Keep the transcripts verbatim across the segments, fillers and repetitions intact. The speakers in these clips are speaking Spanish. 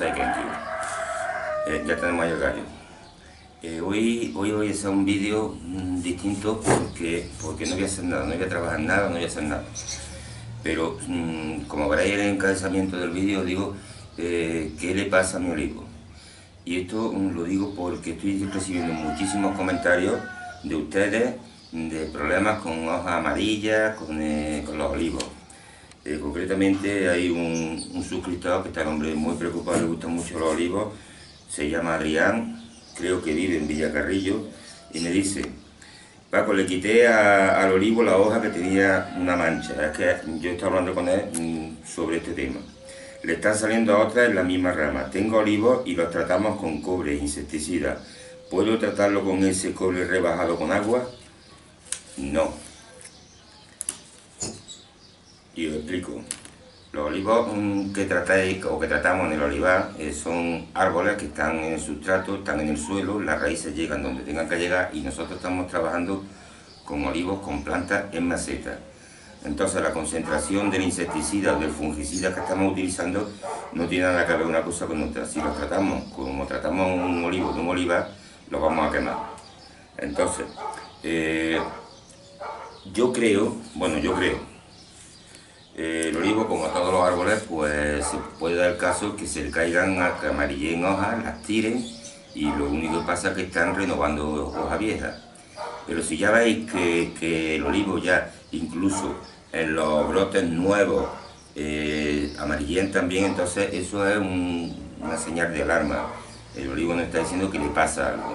cosa de GameCube. Eh, ya tenemos ahí el gallo. Eh, hoy, hoy voy a hacer un vídeo mmm, distinto porque, porque no voy a hacer nada, no voy a trabajar nada, no voy a hacer nada. Pero mmm, como veréis en el encabezamiento del vídeo, digo, eh, ¿qué le pasa a mi olivo? Y esto mmm, lo digo porque estoy recibiendo muchísimos comentarios de ustedes de problemas con hojas amarillas, con, eh, con los olivos. Eh, concretamente hay un, un suscriptor que está, el hombre, muy preocupado, le gustan mucho los olivos, se llama Adrián, creo que vive en Villacarrillo, y me dice: Paco, le quité a, al olivo la hoja que tenía una mancha. Es que yo estaba hablando con él sobre este tema. Le están saliendo a otras en la misma rama. Tengo olivos y los tratamos con cobre, insecticida. ¿Puedo tratarlo con ese cobre rebajado con agua? No. Y os explico. Los olivos que tratáis o que tratamos en el olivar eh, son árboles que están en el sustrato, están en el suelo, las raíces llegan donde tengan que llegar y nosotros estamos trabajando con olivos, con plantas en maceta. Entonces la concentración del insecticida o del fungicida que estamos utilizando no tiene nada que ver una cosa con otra. Si los tratamos como tratamos un olivo de un olivar, los vamos a quemar. Entonces, eh, yo creo, bueno yo creo, Eh, el olivo, como todos los árboles, pues se puede dar el caso que se le caigan, a que amarillen hojas, las tiren y lo único que pasa es que están renovando hojas viejas. Pero si ya veis que, que el olivo ya, incluso en los brotes nuevos, eh, amarillen también, entonces eso es un, una señal de alarma. El olivo nos está diciendo que le pasa algo.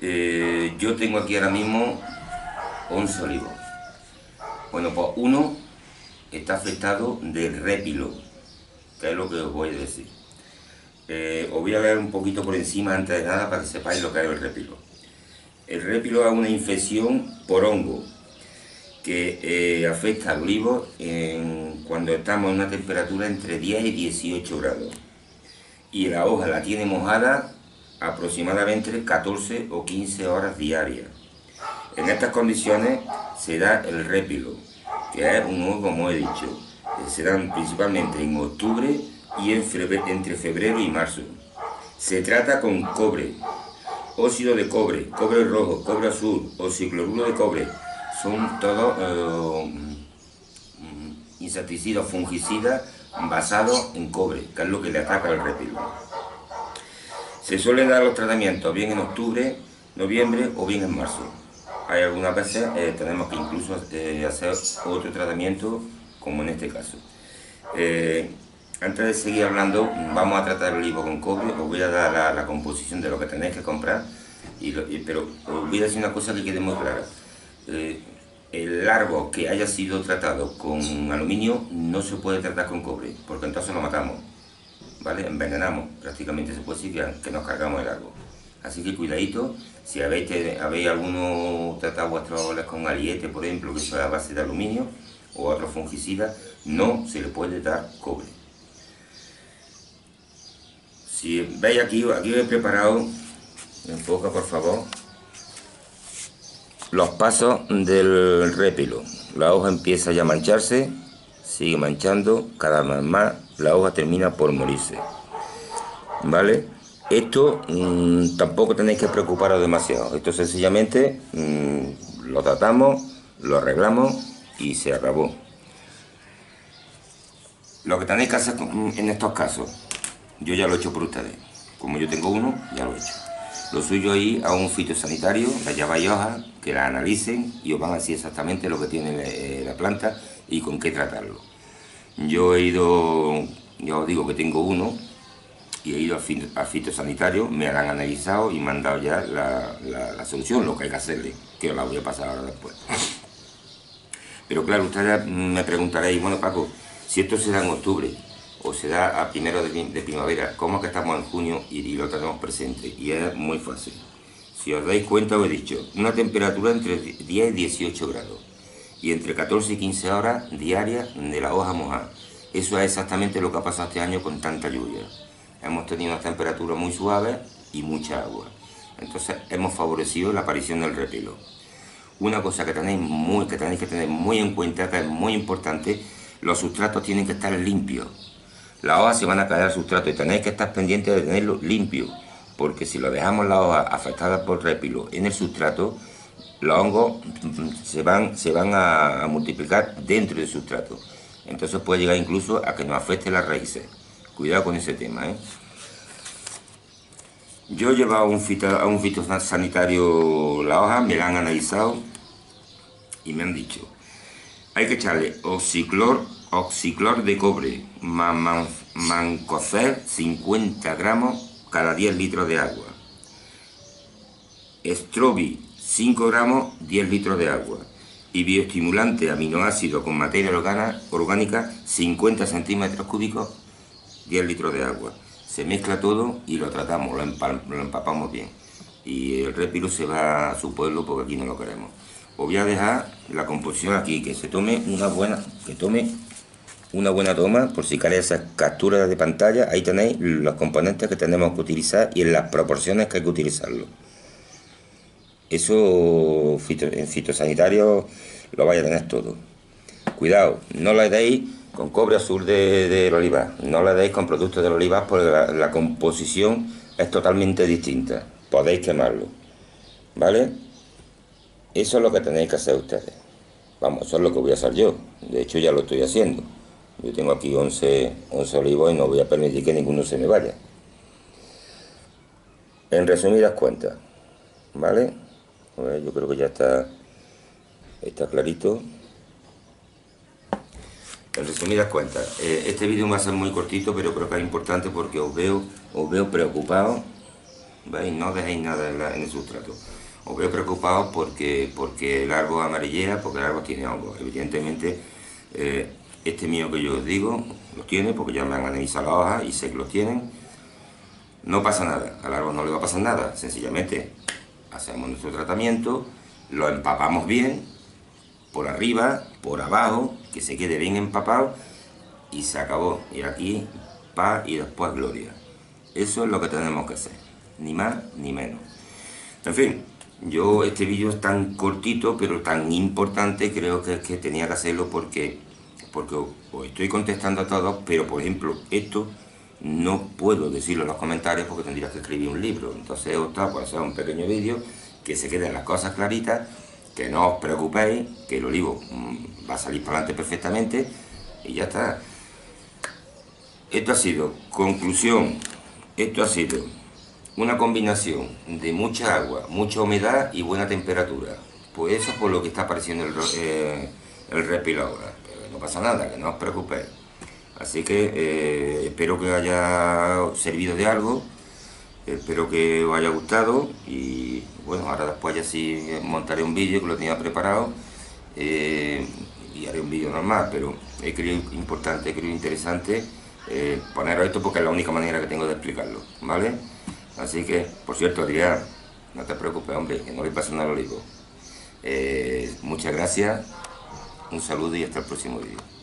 Eh, yo tengo aquí ahora mismo once olivos. Bueno, pues uno está afectado de Retilo, que es lo que os voy a decir. Eh, os voy a leer un poquito por encima antes de nada para que sepáis lo que es el Retilo. El Retilo es una infección por hongo que eh, afecta al olivo en, cuando estamos en una temperatura entre diez y dieciocho grados. Y la hoja la tiene mojada aproximadamente catorce o quince horas diarias. En estas condiciones se da el retilo, que es un hongo, como he dicho, se dan principalmente en octubre y en febrero, entre febrero y marzo. Se trata con cobre, óxido de cobre, cobre rojo, cobre azul, oxicloruro de cobre. Son todos eh, insecticidas, fungicidas basados en cobre, que es lo que le ataca al retilo. Se suelen dar los tratamientos bien en octubre, noviembre o bien en marzo. Hay algunas veces eh, tenemos que incluso eh, hacer otro tratamiento, como en este caso. Eh, antes de seguir hablando, vamos a tratar el olivo con cobre. Os voy a dar la, la composición de lo que tenéis que comprar, y lo, y, pero os voy a decir una cosa que quede muy clara. Eh, el árbol que haya sido tratado con aluminio no se puede tratar con cobre, porque entonces lo matamos, ¿vale? Envenenamos, prácticamente se puede decir que nos cargamos el árbol. Así que cuidadito, si habéis, habéis alguno tratado vuestros árboles con aliete, por ejemplo, que es a base de aluminio, o otro fungicida, no se le puede dar cobre. Si veis aquí, aquí he preparado, enfoca por favor, los pasos del retilo. La hoja empieza ya a mancharse, sigue manchando, cada vez más la hoja termina por morirse, ¿vale? Esto mmm, tampoco tenéis que preocuparos demasiado. Esto sencillamente mmm, lo tratamos, lo arreglamos y se acabó. Lo que tenéis que hacer en estos casos, yo ya lo he hecho por ustedes. Como yo tengo uno, ya lo he hecho. Lo suyo es ir a un fitosanitario, la lleváis hojas, que la analicen y os van a decir exactamente lo que tiene la planta y con qué tratarlo. Yo he ido, ya os digo que tengo uno, y he ido al fitosanitario, me la han analizado y me han dado ya la, la, la solución, lo que hay que hacerle, que os la voy a pasar ahora después. Pero claro, ustedes me preguntaréis: bueno, Paco, si esto se da en octubre o se da a primero de, de primavera, ¿cómo es que estamos en junio y, y lo tenemos presente? Y es muy fácil. Si os dais cuenta, os he dicho, una temperatura entre diez y dieciocho grados y entre catorce y quince horas diarias de la hoja mojada. Eso es exactamente lo que ha pasado este año con tanta lluvia. Hemos tenido una temperatura muy suave y mucha agua. Entonces hemos favorecido la aparición del retilo. Una cosa que tenéis, muy, que tenéis que tener muy en cuenta, que es muy importante: los sustratos tienen que estar limpios. las hojas se van a caer al sustrato y tenéis que estar pendiente de tenerlo limpio, porque si lo dejamos la hoja afectada por repilo en el sustrato, los hongos se van, se van a multiplicar dentro del sustrato. Entonces puede llegar incluso a que nos afecte las raíces. Cuidado con ese tema, ¿eh? Yo he llevado un fito, a un fitosanitario la hoja, me la han analizado y me han dicho: hay que echarle oxiclor, oxiclor de cobre, man, man, mancozeb cincuenta gramos cada diez litros de agua, estrobi cinco gramos diez litros de agua y bioestimulante aminoácido con materia organa, orgánica cincuenta centímetros cúbicos diez litros de agua. Se mezcla todo y lo tratamos, lo, empa lo empapamos bien y el repilo se va a su pueblo, porque aquí no lo queremos. Os voy a dejar la composición aquí, que se tome una buena, que tome una buena toma, por si cae esas capturas de pantalla. Ahí tenéis los componentes que tenemos que utilizar y en las proporciones que hay que utilizarlo. Eso fito, en fitosanitario lo vais a tener todo. Cuidado, no la deis con cobre azul del de, de olivar, no la deis con productos del olivar, porque la, la composición es totalmente distinta. Podéis quemarlo, ¿vale? Eso es lo que tenéis que hacer ustedes. Vamos, eso es lo que voy a hacer yo. De hecho, ya lo estoy haciendo. Yo tengo aquí once, once olivos y no voy a permitir que ninguno se me vaya. En resumidas cuentas, ¿vale? A ver, yo creo que ya está, está clarito. En resumidas cuentas, eh, este vídeo va a ser muy cortito, pero creo que es importante porque os veo, os veo preocupados. ¿Veis? No dejéis nada en, la, en el sustrato. Os veo preocupados porque, porque el árbol amarillea, porque el árbol tiene hongos. Evidentemente, eh, este mío que yo os digo, los tiene, porque ya me han analizado las hojas y sé que los tienen. No pasa nada, al árbol no le va a pasar nada. Sencillamente, hacemos nuestro tratamiento, lo empapamos bien, por arriba, por abajo, que se quede bien empapado y se acabó. Y aquí paz y después gloria. Eso es lo que tenemos que hacer, ni más ni menos. En fin, yo este vídeo es tan cortito pero tan importante, creo que, que tenía que hacerlo porque, porque os estoy contestando a todos, pero por ejemplo esto no puedo decirlo en los comentarios porque tendría que escribir un libro. Entonces he optado por hacer un pequeño vídeo que se queden las cosas claritas, que no os preocupéis, que el olivo va a salir para adelante perfectamente y ya está. Esto ha sido, conclusión, esto ha sido una combinación de mucha agua, mucha humedad y buena temperatura. Pues eso es por lo que está apareciendo el, eh, el repilo ahora, pero no pasa nada, que no os preocupéis. Así que eh, espero que os haya servido de algo, espero que os haya gustado y bueno, ahora después ya sí montaré un vídeo que lo tenía preparado eh, y haré un vídeo normal, pero he creído importante, he creído interesante eh, poneros esto porque es la única manera que tengo de explicarlo, ¿vale? Así que, por cierto, Adrián, no te preocupes, hombre, que no le pasa nada al olivo. Eh, muchas gracias, un saludo y hasta el próximo vídeo.